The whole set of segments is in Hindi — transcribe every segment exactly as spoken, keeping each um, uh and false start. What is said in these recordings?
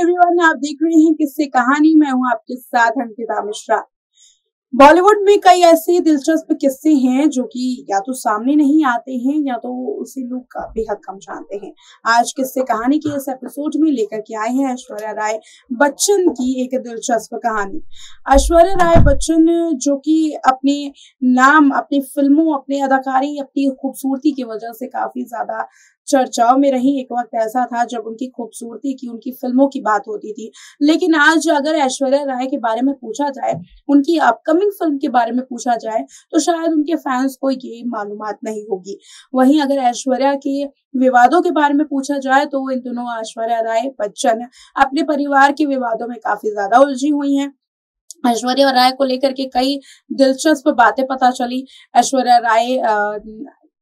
एवरीवन, आप देख रहे हैं किससे कहानी। मैं हूं आपके साथ अंकिता मिश्रा। बॉलीवुड में कई ऐसे दिलचस्प किस्से हैं जो कि या तो सामने नहीं आते हैं या तो उसे लोग बेहद कम जानते हैं। आज किससे कहानी के इस एपिसोड में लेकर के आए हैं ऐश्वर्या राय बच्चन की एक दिलचस्प कहानी। ऐश्वर्या राय बच्चन जो कि अपने नाम, अपने फिल्मों, अपने अदाकारी, अपनी खूबसूरती की वजह से काफी ज्यादा चर्चाओं में रही। एक वक्त ऐसा था जब उनकी खूबसूरती की, उनकी फिल्मों की बात होती थी। लेकिन आज अगर ऐश्वर्या राय के बारे में पूछा जाए, उनकी अपकमिंग फिल्म के बारे में पूछा जाए, तो शायद उनके फैंस को ये मालूमात नहीं होगी। वहीं अगर ऐश्वर्या के विवादों के बारे में पूछा जाए तो इन दोनों ऐश्वर्या राय बच्चन अपने परिवार के विवादों में काफी ज्यादा उलझी हुई है। ऐश्वर्या राय को लेकर के कई दिलचस्प बातें पता चली। ऐश्वर्या राय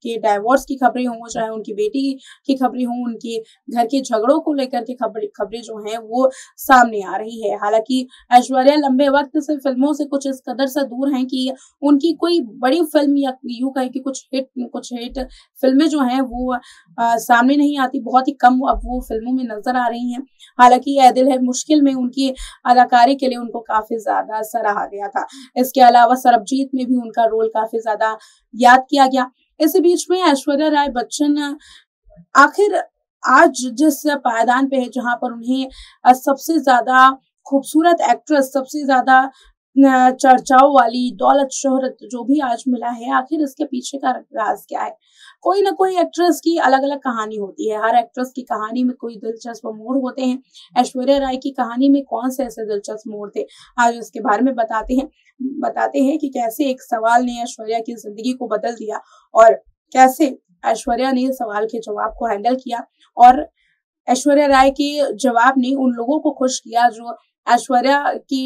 के डाइवोर्स की खबरें हों, चाहे उनकी बेटी की खबरें हों, उनके घर के झगड़ों को लेकर के खबरें खबरें जो हैं वो सामने आ रही है। हालांकि ऐश्वर्या लंबे वक्त से फिल्मों से कुछ इस कदर से दूर हैं कि उनकी कोई बड़ी फिल्म या यूं कहें कि कुछ हिट कुछ हिट फिल्में जो हैं वो आ, सामने नहीं आती। बहुत ही कम अब वो फिल्मों में नजर आ रही है। हालांकि यह दिल है मुश्किल में उनकी अदाकारी के लिए उनको काफी ज्यादा सराहा गया था। इसके अलावा सरबजीत में भी उनका रोल काफी ज्यादा याद किया गया। इसी बीच में ऐश्वर्या राय बच्चन आखिर आज जिस पायदान पे है, जहां पर उन्हें सबसे ज्यादा खूबसूरत एक्ट्रेस, सबसे ज्यादा चर्चाओं वाली दौलत शोहरत जो भी आज मिला है, आखिर इसके पीछे का राज क्या है। कोई ना कोई एक्ट्रेस की अलग अलग कहानी होती है। हर एक्ट्रेस की कहानी में कोई दिलचस्प मोड़ होते हैं। ऐश्वर्या राय की कहानी में कौन से ऐसे दिलचस्प मोड़ थे, आज इसके बारे में बताते हैं बताते हैं कि कैसे एक सवाल ने ऐश्वर्या की जिंदगी को बदल दिया और कैसे ऐश्वर्या ने सवाल के जवाब को हैंडल किया और ऐश्वर्या राय के जवाब ने उन लोगों को खुश किया जो ऐश्वर्या की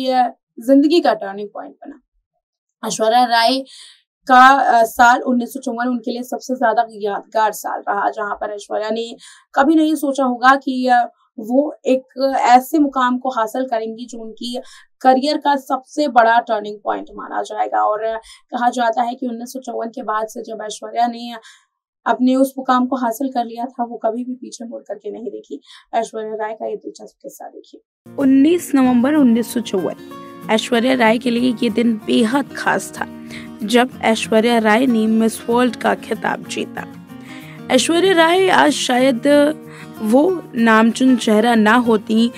जिंदगी का टर्निंग पॉइंट बना। ऐश्वर्या राय का साल उन्नीस सौ चौवन उनके लिए सबसे ज्यादा यादगार साल रहा, जहां पर ऐश्वर्या ने कभी नहीं सोचा होगा कि वो एक ऐसे मुकाम को हासिल करेंगी जो उनकी करियर का सबसे बड़ा टर्निंग पॉइंट माना जाएगा। और कहा जाता है कि उन्नीस सौ चौवन के बाद से जब ऐश्वर्या ने अपने उस मुकाम को हासिल कर लिया था, वो कभी भी पीछे मुड़ करके नहीं देखी। ऐश्वर्या राय का ये दिलचस्प किस्सा देखिए। उन्नीस नवम्बर उन्नीस सौ चौवन ऐश्वर्या राय के लिए ये दिन बेहद खास था, जब ऐश्वर्या राय ने मिस वर्ल्ड का खिताब जीता। ऐश्वर्या राय आज शायद वो नामचीन चेहरा ना होती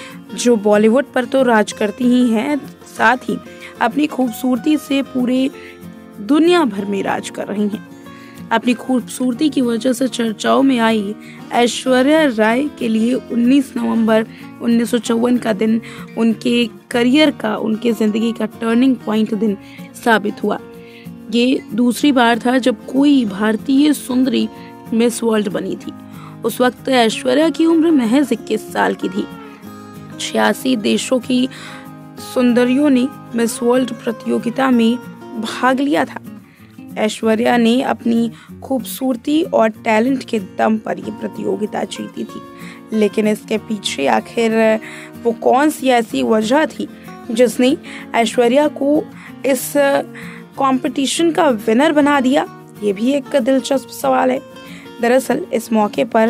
जो बॉलीवुड पर तो राज करती ही हैं, साथ ही अपनी खूबसूरती से पूरे दुनिया भर में राज कर रही हैं। अपनी खूबसूरती की वजह से चर्चाओं में आई ऐश्वर्या राय के लिए उन्नीस नवंबर उन्नीस सौ चौवन का दिन उनके करियर का, उनके ज़िंदगी का टर्निंग पॉइंट दिन साबित हुआ। ये दूसरी बार था जब कोई भारतीय सुंदरी मिस वर्ल्ड बनी थी। उस वक्त ऐश्वर्या की उम्र महज इक्कीस साल की थी। छियासी देशों की सुंदरियों ने मिस वर्ल्ड प्रतियोगिता में भाग लिया था। ऐश्वर्या ने अपनी खूबसूरती और टैलेंट के दम पर ये प्रतियोगिता जीती थी, लेकिन इसके पीछे आखिर वो कौन सी ऐसी वजह थी जिसने ऐश्वर्या को इस कंपटीशन का विनर बना दिया, ये भी एक दिलचस्प सवाल है। दरअसल इस मौके पर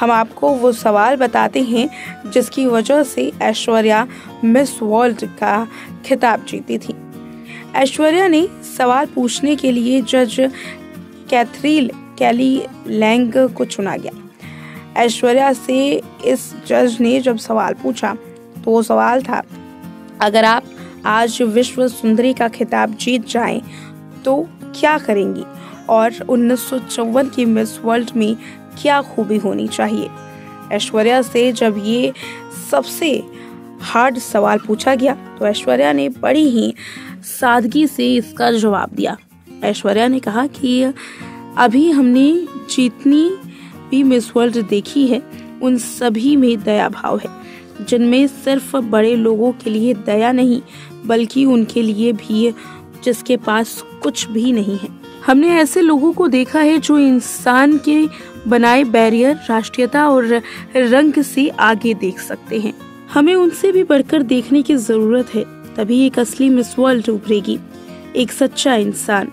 हम आपको वो सवाल बताते हैं जिसकी वजह से ऐश्वर्या मिस वर्ल्ड का खिताब जीती थी। ऐश्वर्या ने सवाल पूछने के लिए जज कैथरीन कैली लैंग को चुना गया। ऐश्वर्या से इस जज ने जब सवाल पूछा तो वो सवाल था, अगर आप आज विश्व सुंदरी का खिताब जीत जाएं तो क्या करेंगी और उन्नीस सौ चौवन की मिस वर्ल्ड में क्या खूबी होनी चाहिए। ऐश्वर्या से जब ये सबसे हार्ड सवाल पूछा गया तो ऐश्वर्या ने बड़ी ही सादगी से इसका जवाब दिया। ऐश्वर्या ने कहा कि अभी हमने जितनी भी मिस वर्ल्ड देखी है, उन सभी में दया भाव है, जिनमें सिर्फ बड़े लोगों के लिए दया नहीं बल्कि उनके लिए भी जिसके पास कुछ भी नहीं है। हमने ऐसे लोगों को देखा है जो इंसान के बनाए बैरियर, राष्ट्रीयता और रंग से आगे देख सकते हैं। हमें उनसे भी बढ़कर देखने की जरूरत है, तभी एक असली मिस वर्ल्ड उभरेगी, एक सच्चा इंसान।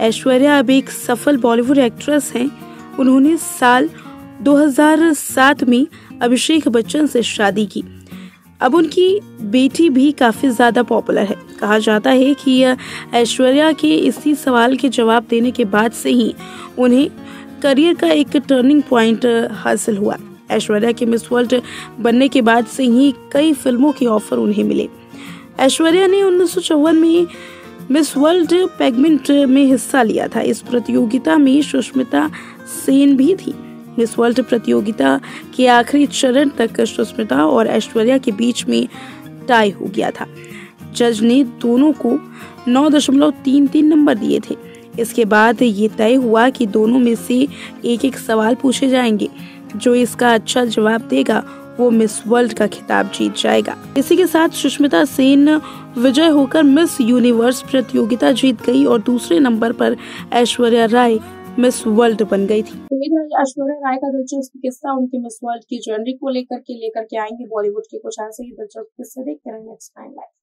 ऐश्वर्या अब एक सफल बॉलीवुड एक्ट्रेस हैं। उन्होंने साल दो हज़ार सात में अभिषेक बच्चन से शादी की। अब उनकी बेटी भी काफ़ी ज़्यादा पॉपुलर है। कहा जाता है कि ऐश्वर्या के इसी सवाल के जवाब देने के बाद से ही उन्हें करियर का एक टर्निंग पॉइंट हासिल हुआ। ऐश्वर्या के मिस वर्ल्ड बनने के बाद से ही कई फिल्मों के ऑफर उन्हें मिले। ऐश्वर्या ने उन्नीस सौ चौवन में मिस वर्ल्ड पेगमेंट में हिस्सा लिया था। इस प्रतियोगिता में सुष्मिता सेन भी थी। मिस वर्ल्ड प्रतियोगिता के आखिरी चरण तक सुष्मिता और ऐश्वर्या के बीच में टाई हो गया था। जज ने दोनों को नौ दशमलव तीन तीन नंबर दिए थे। इसके बाद ये तय हुआ कि दोनों में से एक एक सवाल पूछे जाएंगे। जो इसका अच्छा जवाब देगा वो मिस वर्ल्ड का खिताब जीत जाएगा। इसी के साथ सुष्मिता सेन विजय होकर मिस यूनिवर्स प्रतियोगिता जीत गई और दूसरे नंबर पर ऐश्वर्या राय मिस वर्ल्ड बन गई थी। ऐश्वर्या राय का दिलचस्प किस्सा उनके मिस वर्ल्ड की जर्नी को लेकर के लेकर के आएंगे बॉलीवुड के कुछ ऐसे ही दिलचस्प किस्से। देखते रहिए नेक्स्ट टाइम लाइव।